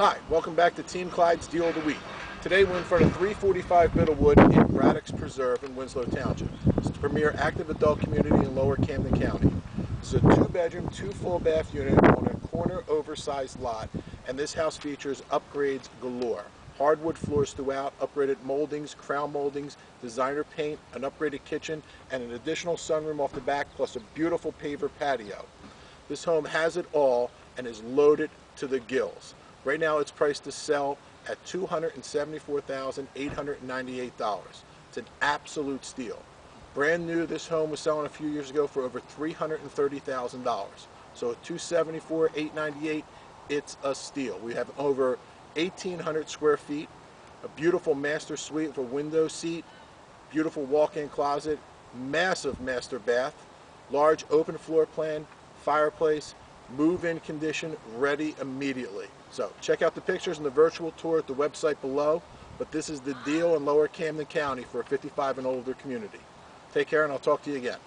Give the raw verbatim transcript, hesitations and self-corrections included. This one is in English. Hi, welcome back to Team Clyde's Deal of the Week. Today we're in front of three forty-five Middlewood in Braddock's Preserve in Winslow Township. It's the premier active adult community in Lower Camden County. It's a two-bedroom, two-full-bath unit on a corner-oversized lot, and this house features upgrades galore. Hardwood floors throughout, upgraded moldings, crown moldings, designer paint, an upgraded kitchen, and an additional sunroom off the back, plus a beautiful paver patio. This home has it all and is loaded to the gills. Right now it's priced to sell at two hundred seventy-four thousand eight hundred ninety-eight dollars. It's an absolute steal. Brand new, this home was selling a few years ago for over three hundred thirty thousand dollars. So at two hundred seventy-four thousand eight hundred ninety-eight dollars, it's a steal. We have over eighteen hundred square feet, a beautiful master suite with a window seat, beautiful walk-in closet, massive master bath, large open floor plan, fireplace, move-in condition, ready immediately. So check out the pictures and the virtual tour at the website below, but this is the deal in Lower Camden County for a fifty-five and older community. Take care, and I'll talk to you again.